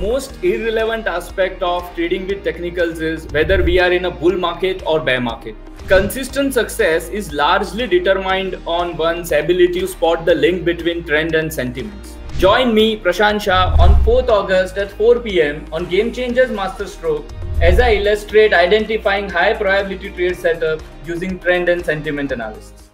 most irrelevant aspect of trading with technicals is whether we are in a bull market or bear market. Consistent success is largely determined on one's ability to spot the link between trend and sentiments. Join me, Prashant Shah, on 4th August at 4 PM on Game Changers Masterstroke as I illustrate identifying high probability trade setup using trend and sentiment analysis.